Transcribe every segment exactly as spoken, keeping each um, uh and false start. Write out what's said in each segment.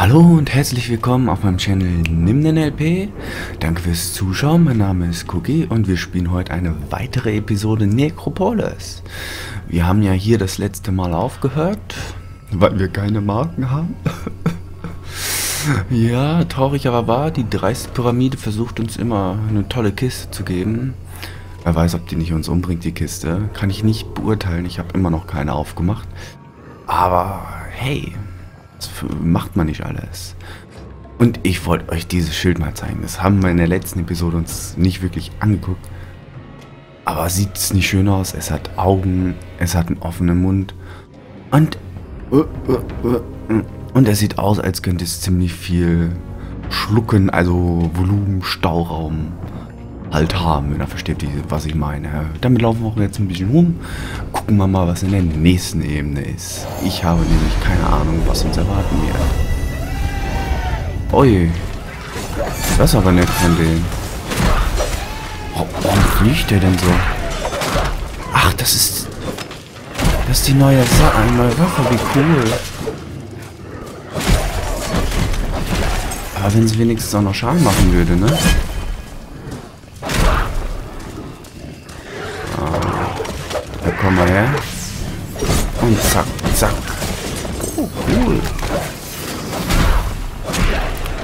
Hallo und herzlich willkommen auf meinem Channel NimnenLP. Danke fürs Zuschauen, mein Name ist Cookie und wir spielen heute eine weitere Episode Necropolis. Wir haben ja hier das letzte Mal aufgehört, weil wir keine Marken haben. Ja, traurig aber wahr, die dreiste Pyramide versucht uns immer eine tolle Kiste zu geben. Wer weiß, ob die nicht uns umbringt, die Kiste. Kann ich nicht beurteilen, ich habe immer noch keine aufgemacht. Aber hey, das macht man nicht alles. Und ich wollte euch dieses Schild mal zeigen. Das haben wir in der letzten Episode uns nicht wirklich angeguckt. Aber sieht es nicht schön aus? Es hat Augen, es hat einen offenen Mund. Und, und es sieht aus, als könnte es ziemlich viel schlucken, also Volumen, Stauraum halt haben, wenn ihr versteht, was ich meine. Damit laufen wir auch jetzt ein bisschen rum. Gucken wir mal, was in der nächsten Ebene ist. Ich habe nämlich keine Ahnung, was uns erwarten wird. Ui. Das ist aber nett von denen. Oh, warum fliegt der denn so? Ach, das ist... Das ist die neue Sache, eine neue Waffe, wie cool. Aber wenn sie wenigstens auch noch Schaden machen würde, ne? Komm mal her. Und zack, zack. Oh, cool.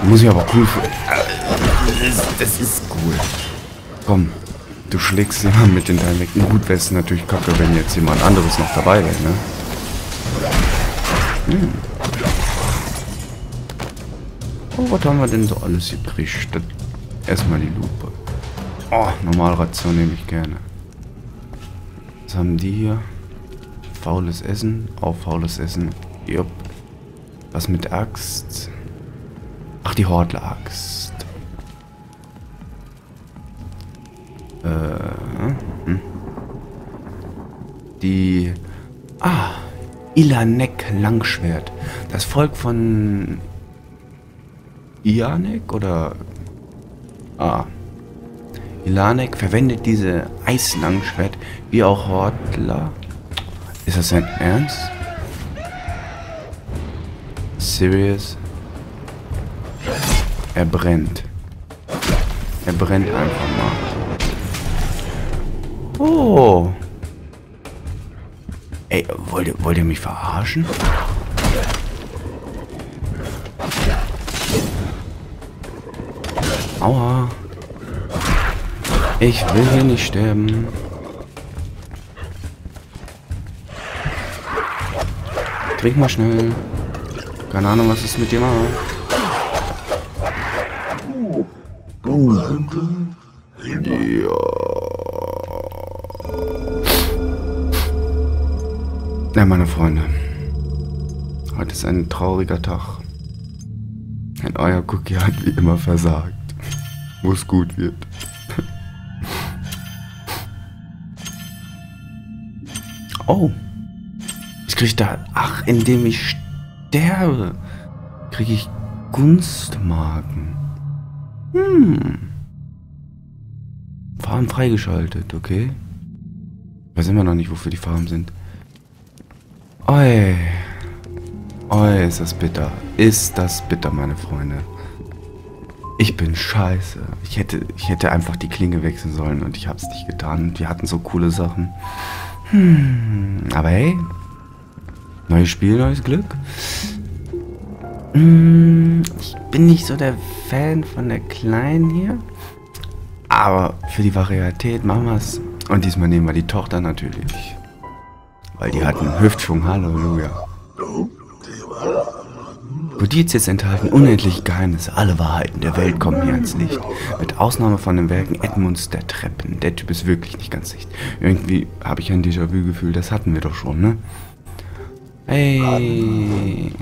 Muss ich aber cool... Das ist cool. Komm, du schlägst immer mit den deinen Wecken. Gut, wäre es natürlich kacke, wenn jetzt jemand anderes noch dabei wäre, ne? Hm. Oh, was haben wir denn so alles gekriegt? Erstmal die Lupe. Oh, Normalration nehme ich gerne. Haben die hier? Faules Essen, auch faules Essen. Jupp. Was mit Axt? Ach, die Hortler-Axt. Äh. Hm. Die. Ah! Ilanek Langschwert. Das Volk von Ilanek oder. Ah. Ilanek verwendet diese Eislangschwert, wie auch Hortler. Ist das sein Ernst? Serious? Er brennt. Er brennt einfach mal. Oh. Ey, wollt ihr, wollt ihr mich verarschen? Aua. Ich will hier nicht sterben. Trink mal schnell. Keine Ahnung, was ist mit dir mal. Oh, danke. Ja. Ja, meine Freunde. Heute ist ein trauriger Tag. Denn euer Cookie hat wie immer versagt. Wo es gut wird. Oh, ich krieg da, ach, indem ich sterbe, kriege ich Gunstmarken. Hm. Farben freigeschaltet, okay. Weiß immer noch nicht, wofür die Farben sind. Oi. Oi, ist das bitter. Ist das bitter, meine Freunde. Ich bin scheiße. Ich hätte, ich hätte einfach die Klinge wechseln sollen und ich hab's nicht getan. Wir hatten so coole Sachen. Hm, aber hey, neues Spiel, neues Glück. Hm, ich bin nicht so der Fan von der Kleinen hier, aber für die Varietät machen wir es. Und diesmal nehmen wir die Tochter natürlich, weil die hat einen Hüftschwung, Halleluja. Kodizes enthalten unendliche Geheimnisse, alle Wahrheiten der Welt kommen hier ans Licht. Mit Ausnahme von den Werken Edmunds der Treppen. Der Typ ist wirklich nicht ganz dicht. Irgendwie habe ich ein Déjà-vu-Gefühl, das hatten wir doch schon, ne? Hey,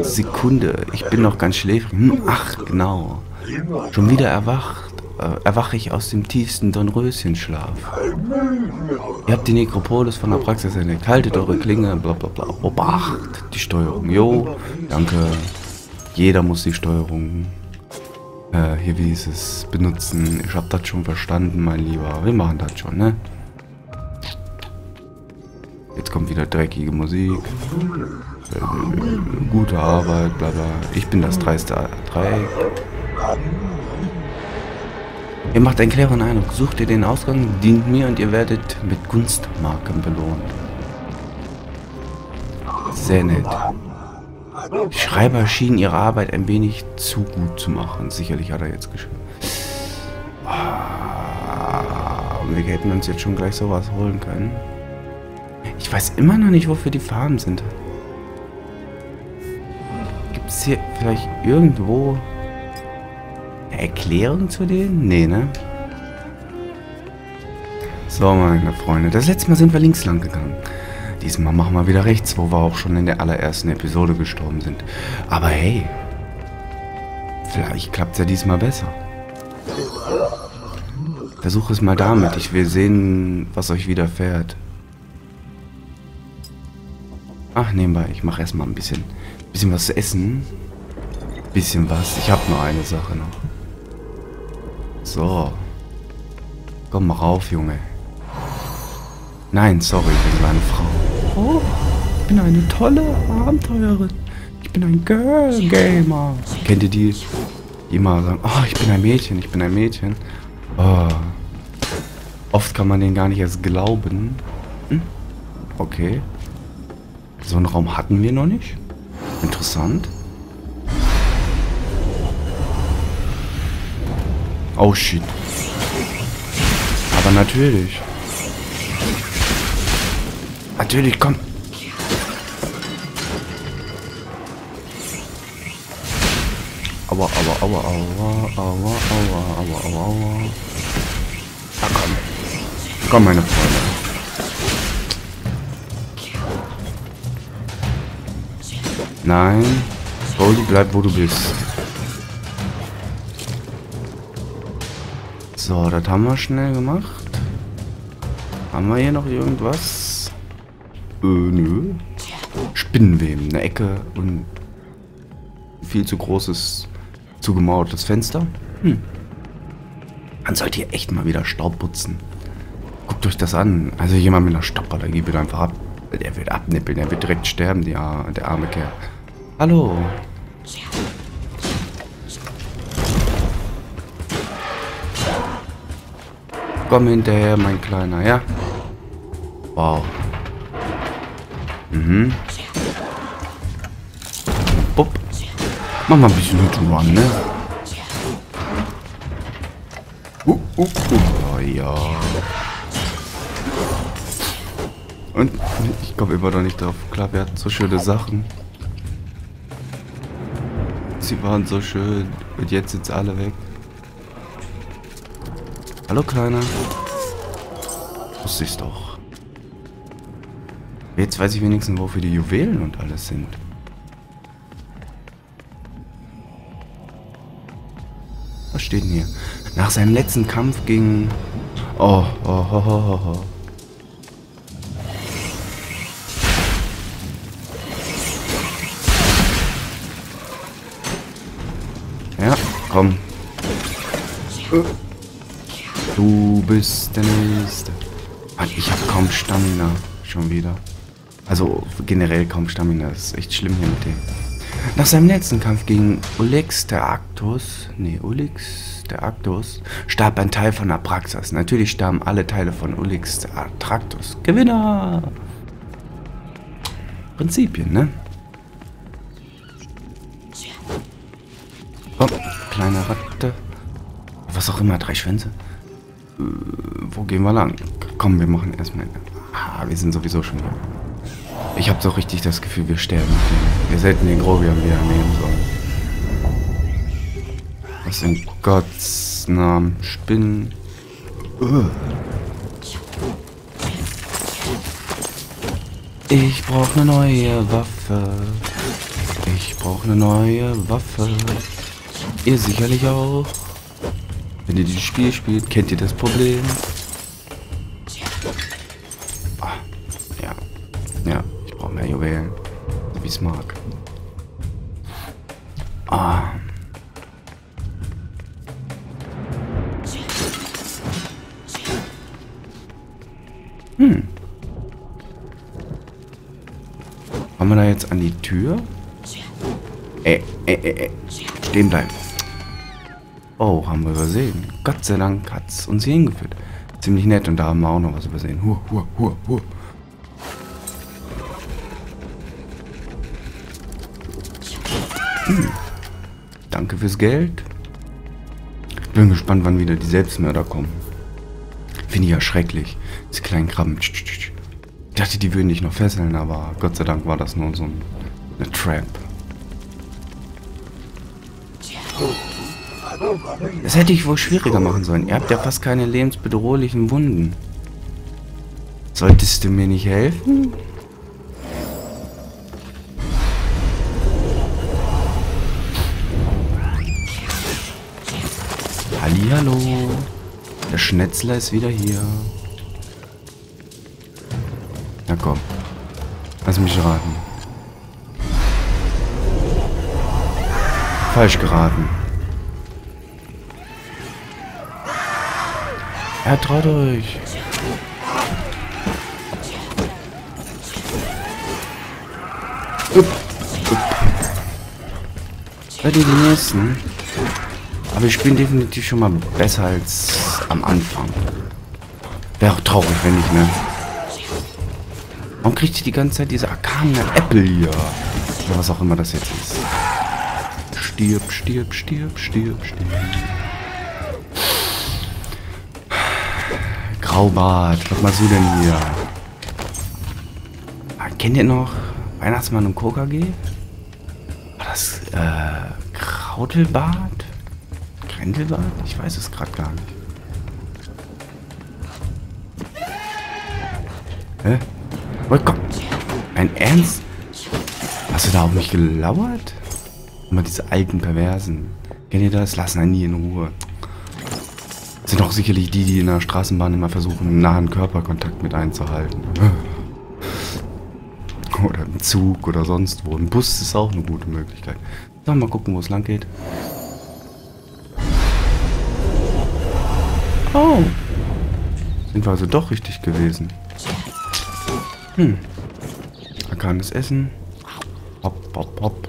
Sekunde, ich bin noch ganz schläfrig. Hm, ach, genau. Schon wieder erwacht, äh, erwache ich aus dem tiefsten Dornröschenschlaf. Ihr habt die Nekropolis von Apraxas entdeckt. Haltet eure Klinge, bla bla bla. Obacht, die Steuerung, jo. Danke. Jeder muss die Steuerung, äh, hier wie ist es, benutzen. Ich hab das schon verstanden, mein Lieber. Wir machen das schon, ne? Jetzt kommt wieder dreckige Musik. Gute Arbeit, bla bla. Ich bin das dreiste Dreieck. Ihr macht einen klaren Eindruck. Sucht ihr den Ausgang, dient mir und ihr werdet mit Gunstmarken belohnt. Sehr nett. Die Schreiber schienen ihre Arbeit ein wenig zu gut zu machen. Sicherlich hat er jetzt geschrieben. Wir hätten uns jetzt schon gleich sowas holen können. Ich weiß immer noch nicht, wofür die Farben sind. Gibt es hier vielleicht irgendwo eine Erklärung zu denen? Nee, ne? So, meine Freunde. Das letzte Mal sind wir links lang gegangen. Diesmal machen wir wieder rechts, wo wir auch schon in der allerersten Episode gestorben sind. Aber hey, vielleicht klappt es ja diesmal besser. Versuch es mal damit. Ich will sehen, was euch widerfährt. Ach, nebenbei. Ich mache erstmal ein bisschen, bisschen was zu essen. Bisschen was. Ich habe nur eine Sache noch. So. Komm mal rauf, Junge. Nein, sorry, ich bin eine Frau. Oh, ich bin eine tolle Abenteurerin. Ich bin ein Girl-Gamer. Kennt ihr die, die immer sagen, oh, ich bin ein Mädchen, ich bin ein Mädchen. Oh. Oft kann man denen gar nicht erst glauben. Hm? Okay. So einen Raum hatten wir noch nicht. Interessant. Oh shit. Aber natürlich. Natürlich, komm. Aua, aua, aua, aua, aua, aua, aua, aua, aua. Ah, komm. Komm, meine Freunde. Nein. Holy, bleib, wo du bist. So, das haben wir schnell gemacht. Haben wir hier noch irgendwas? Äh, nö. Spinnenweben, eine Ecke und viel zu großes zugemauertes Fenster. Hm. Man sollte hier echt mal wieder Staub putzen. Guckt euch das an. Also jemand mit einer Stauballergie wird einfach ab. Der wird abnippeln, der wird direkt sterben, der, der arme Kerl. Hallo. Komm hinterher, mein Kleiner, ja? Wow. Mhm. Bupp. Mach mal ein bisschen Hit and Run, ne? Uh, uh, uh. Oh, ja. Und ich komme immer noch nicht drauf. Klar, wir hatten so schöne Sachen. Sie waren so schön. Und jetzt sind sie alle weg. Hallo, Kleiner. Wusste ich's doch. Jetzt weiß ich wenigstens, wofür die Juwelen und alles sind. Was steht denn hier? Nach seinem letzten Kampf gegen... Oh, oh, oh, oh, oh. Ja, komm. Du bist der Nächste. Mann, ich habe kaum Stamina. Schon wieder. Also generell kaum Stamina. Das ist echt schlimm hier mit dem. Nach seinem letzten Kampf gegen Ulix der Arctus, nee, Ulix der Arctus, starb ein Teil von Apraxas. Natürlich starben alle Teile von Ulix der Arctus. Gewinner! Prinzipien, ne? Oh, kleine Ratte. Was auch immer, drei Schwänze. Äh, wo gehen wir lang? Komm, wir machen erstmal... Ah, wir sind sowieso schon... Ich habe so richtig das Gefühl, wir sterben. Wir sollten den Grobian wieder nehmen sollen. Was in Gottes Namen? Spinnen. Ugh. Ich brauche eine neue Waffe. Ich brauche eine neue Waffe. Ihr sicherlich auch. Wenn ihr dieses Spiel spielt, kennt ihr das Problem. Mag. Ah. Hm. Haben wir man da jetzt an die Tür? Ey, ey, ey, ey. Stehen bleiben. Oh, haben wir übersehen. Gott sei Dank hat es uns hier hingeführt. Ziemlich nett, und da haben wir auch noch was übersehen. Huh, huh, huh, huh. Hm. Danke fürs Geld. Ich bin gespannt, wann wieder die Selbstmörder kommen. Finde ich ja schrecklich. Diese kleinen Krabben. Ich dachte, die würden dich noch fesseln, aber Gott sei Dank war das nur so ein, eine Trap. Das hätte ich wohl schwieriger machen sollen. Ihr habt ja fast keine lebensbedrohlichen Wunden. Solltest du mir nicht helfen? Hallihallo. Der Schnetzler ist wieder hier. Na komm. Lass mich raten. Falsch geraten. Ertraut euch. Upp, upp. Seid ihr die Nächsten? Aber ich bin definitiv schon mal besser als am Anfang. Wäre auch traurig, wenn nicht, ne? Warum kriegt ihr die ganze Zeit diese arkane Apple hier? Oder was auch immer das jetzt ist. Stirb, stirb, stirb, stirb, stirb. Graubart, was machst du denn hier? Ah, kennt ihr noch Weihnachtsmann und K K G? War das äh, Krautelbart? Krändelbart? Ich weiß es gerade gar nicht. Hä? Oh Gott! Ein Ernst? Hast du da auf mich gelauert? Immer diese alten Perversen. Kennt ihr das? Lassen einen nie in Ruhe. Sind auch sicherlich die, die in der Straßenbahn immer versuchen, nahen Körperkontakt mit einzuhalten. Oder im Zug oder sonst wo. Ein Bus ist auch eine gute Möglichkeit. So, mal gucken, wo es lang geht. Oh! Sind wir also doch richtig gewesen. Hm. Arkanes Essen. Hopp, hopp, hopp.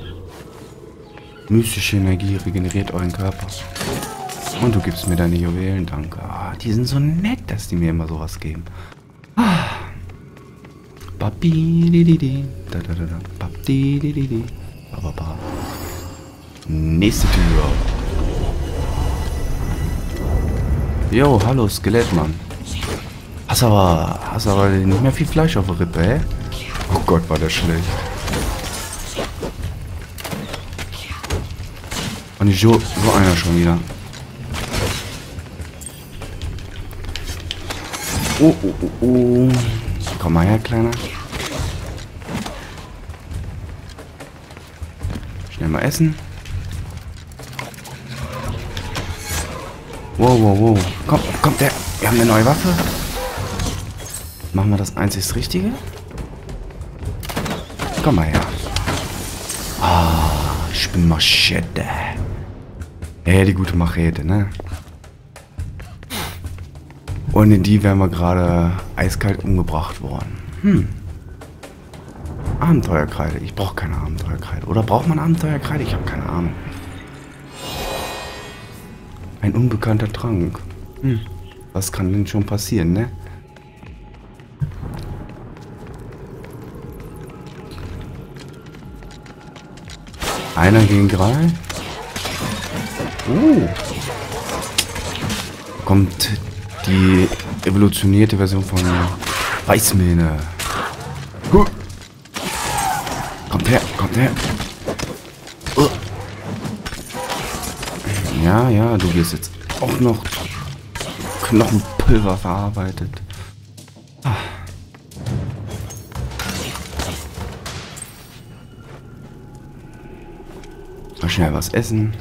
Mystische Energie regeneriert euren Körper. Und du gibst mir deine Juwelen, danke. Ah, die sind so nett, dass die mir immer sowas geben. Ah. Nächste Tür. Jo, hallo Skelettmann. Hast aber, hast aber nicht mehr viel Fleisch auf der Rippe, hä? Oh Gott, war das schlecht. Und ich so, so einer schon wieder. Oh, oh, oh, oh. Komm mal her, Kleiner. Schnell mal essen. Wow, wow, wow. Komm, kommt der. Wir haben eine neue Waffe. Machen wir das einzig Richtige? Komm mal her. Ah, ich bin Machete. Hey, die gute Machete, ne? Und in die wären wir gerade eiskalt umgebracht worden. Hm. Abenteuerkreide. Ich brauche keine Abenteuerkreide. Oder braucht man Abenteuerkreide? Ich habe keine Ahnung. Ein unbekannter Trank. Hm. Was kann denn schon passieren, ne? Einer gegen drei. Uh. Kommt die evolutionierte Version von Weißmähne. Huh. Kommt her, kommt her. Uh. Ja, ja, du wirst jetzt auch noch Knochenpulver verarbeitet. Ah. Mal schnell was essen.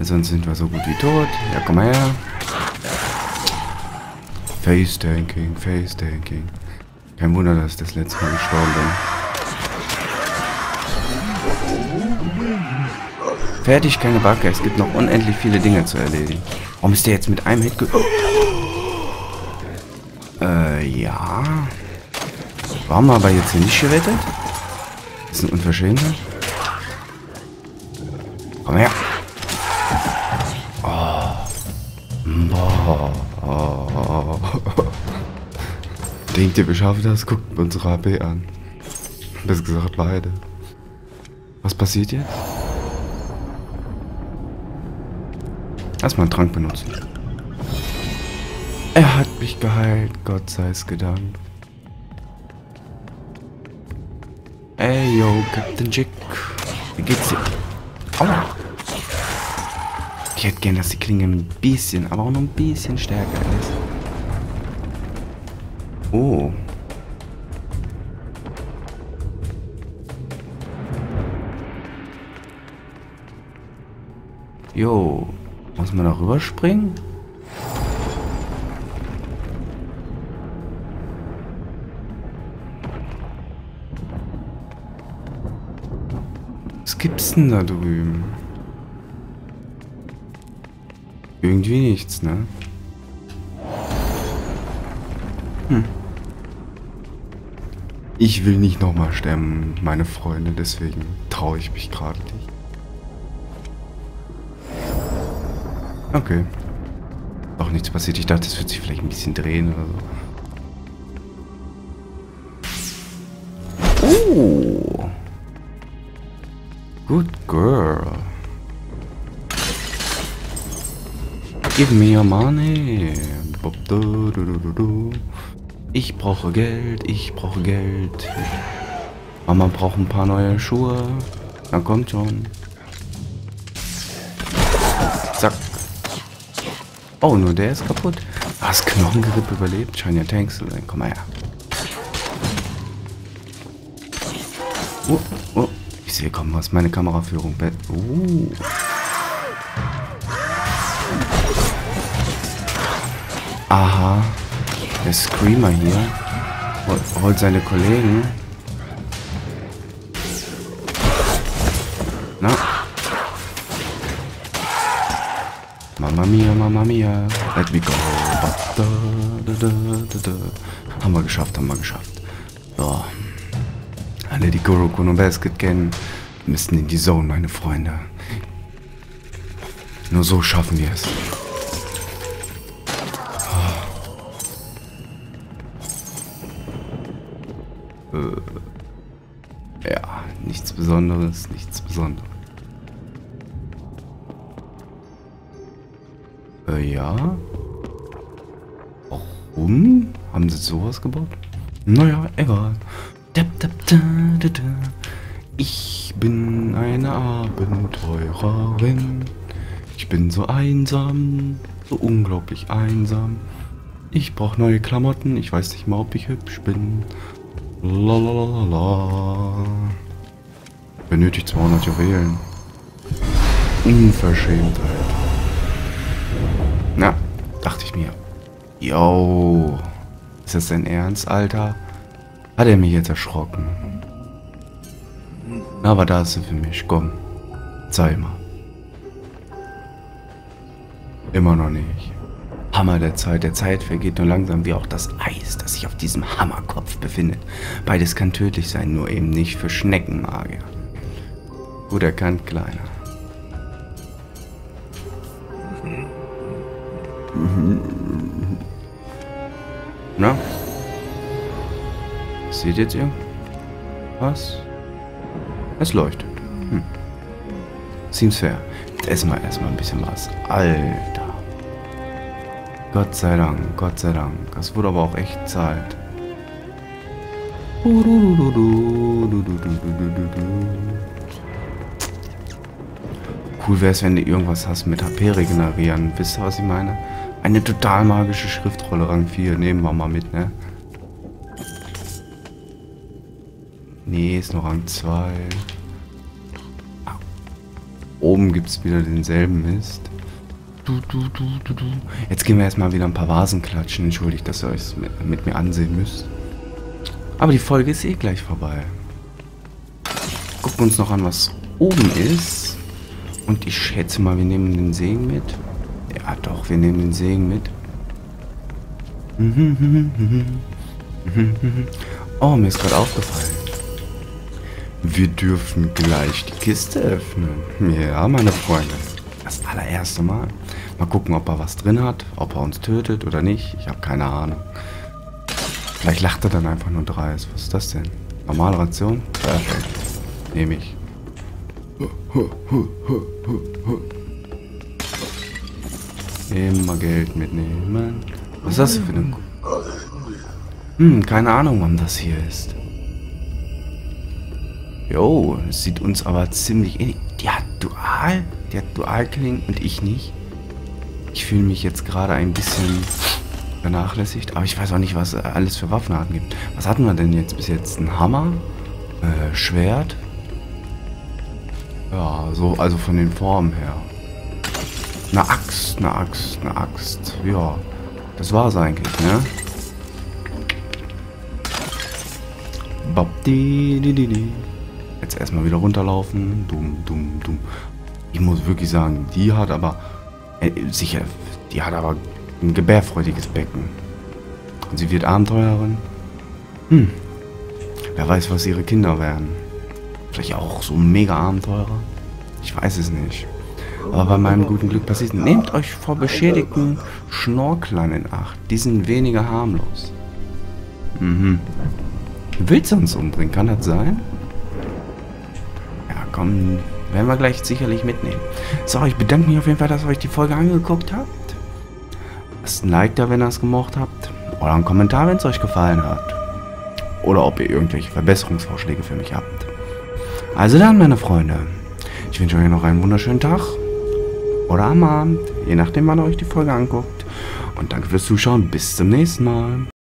Sonst sind wir so gut wie tot. Ja, komm mal her. Face-Tanking, Face-Tanking. Kein Wunder, dass ich das letzte Mal gestorben bin. Fertig, keine Backe. Es gibt noch unendlich viele Dinge zu erledigen. Warum ist der jetzt mit einem Hit ge... Äh, ja. Warum haben wir aber jetzt hier nicht gewettet? Das ist ein Unverschämter. Komm her. Oh. Oh. Denkt ihr, wir schaffen das? Guckt unsere H P an. Besser gesagt, beide. Was passiert jetzt? Erstmal einen Trank benutzen. Er hat mich geheilt, Gott sei's gedankt. Ey, yo, Captain Chick. Wie geht's dir? Aua. Ich hätte gern, dass die Klinge ein bisschen, aber auch nur ein bisschen stärker ist. Oh. Jo. Muss man da rüberspringen? Was gibt's denn da drüben? Irgendwie nichts, ne? Hm. Ich will nicht nochmal sterben, meine Freunde, deswegen traue ich mich gerade nicht. Okay. Auch nichts passiert. Ich dachte, es wird sich vielleicht ein bisschen drehen oder so. Oh! Good girl. Give me your money. Ich brauche Geld, ich brauche Geld. Mama braucht ein paar neue Schuhe. Na kommt schon. Zack. Oh, nur der ist kaputt. Was? Knochengeripp überlebt? Scheint ja Tanks zu sein. Komm mal her. Oh, oh. Ich sehe kaum was. Meine Kameraführung. Uh. Aha. Der Screamer hier. Holt seine Kollegen. Na? Mamma mia, Mamma mia, let me go. Da, da, da, da, da. Haben wir geschafft, haben wir geschafft. So. Alle, die Gorokun und Basket kennen, müssen in die Zone, meine Freunde. Nur so schaffen wir es. Oh. Äh. Ja, nichts Besonderes, nichts Besonderes. Ja. Warum? Haben sie sowas gebaut? Naja, egal. Ich bin eine Abenteurerin. Ich bin so einsam. So unglaublich einsam. Ich brauche neue Klamotten. Ich weiß nicht mal, ob ich hübsch bin. Lalalala. Benötigt zweihundert Juwelen. Unverschämtheit. Na, dachte ich mir. Yo. Ist das denn Ernst, Alter? Hat er mich jetzt erschrocken? Aber da ist er für mich. Komm. Zeig mal. Immer noch nicht. Hammer der Zeit. Der Zeit vergeht nur langsam, wie auch das Eis, das sich auf diesem Hammerkopf befindet. Beides kann tödlich sein, nur eben nicht für Schneckenmagier. Gut erkannt, Kleiner. Na? Seht jetzt ihr? Was? Es leuchtet. Hm. Seems fair. Jetzt essen wir erstmal ein bisschen was. Alter. Gott sei Dank, Gott sei Dank. Das wurde aber auch echt Zeit. Cool wäre es, wenn du irgendwas hast mit H P regenerieren. Wisst ihr, was ich meine? Eine total magische Schriftrolle, Rang vier. Nehmen wir mal mit, ne? Nee, ist nur Rang zwei. Ah. Oben gibt es wieder denselben Mist. Du, du, du, du, du. Jetzt gehen wir erstmal wieder ein paar Vasen klatschen. Entschuldigt, dass ihr euch mit, mit mir ansehen müsst. Aber die Folge ist eh gleich vorbei. Gucken wir uns noch an, was oben ist. Und ich schätze mal, wir nehmen den Segen mit. Ja doch, wir nehmen den Segen mit. Oh, mir ist gerade aufgefallen. wir dürfen gleich die Kiste öffnen. Ja, meine Freunde. Das allererste Mal. Mal gucken, ob er was drin hat, ob er uns tötet oder nicht. Ich habe keine Ahnung. Vielleicht lacht er dann einfach nur dreist. Was ist das denn? Normale Ration? Perfekt. Nehme ich. Immer Geld mitnehmen. Was ist das für eine... Hm, keine Ahnung, wann das hier ist. Jo, es sieht uns aber ziemlich ähnlich. Die hat Dual? Die hat Dualklingen und ich nicht. Ich fühle mich jetzt gerade ein bisschen vernachlässigt. Aber ich weiß auch nicht, was alles für Waffenarten gibt. Was hatten wir denn jetzt bis jetzt? Ein Hammer? Äh, Schwert? Ja, so, also von den Formen her. Eine Axt, eine Axt, eine Axt. Ja, das war's eigentlich, ne? Bop, di, di, di, di. Jetzt erstmal wieder runterlaufen. Dumm, dumm, dumm. Ich muss wirklich sagen, die hat aber... Äh, sicher, die hat aber ein gebärfreudiges Becken. Und sie wird Abenteurerin. Hm. Wer weiß, was ihre Kinder werden. Vielleicht auch so mega Abenteurer. Ich weiß es nicht. Aber bei meinem guten Glück passiert. Nehmt euch vor beschädigten Schnorklern in Acht. Die sind weniger harmlos. Mhm. Willst du uns umbringen? Kann das sein? Ja, komm. Werden wir gleich sicherlich mitnehmen. So, ich bedanke mich auf jeden Fall, dass ihr euch die Folge angeguckt habt. Lasst ein Like da, wenn ihr es gemocht habt. Oder einen Kommentar, wenn es euch gefallen hat. Oder ob ihr irgendwelche Verbesserungsvorschläge für mich habt. Also dann, meine Freunde, ich wünsche euch noch einen wunderschönen Tag oder am Abend, je nachdem, wann ihr euch die Folge anguckt. Und danke fürs Zuschauen, bis zum nächsten Mal.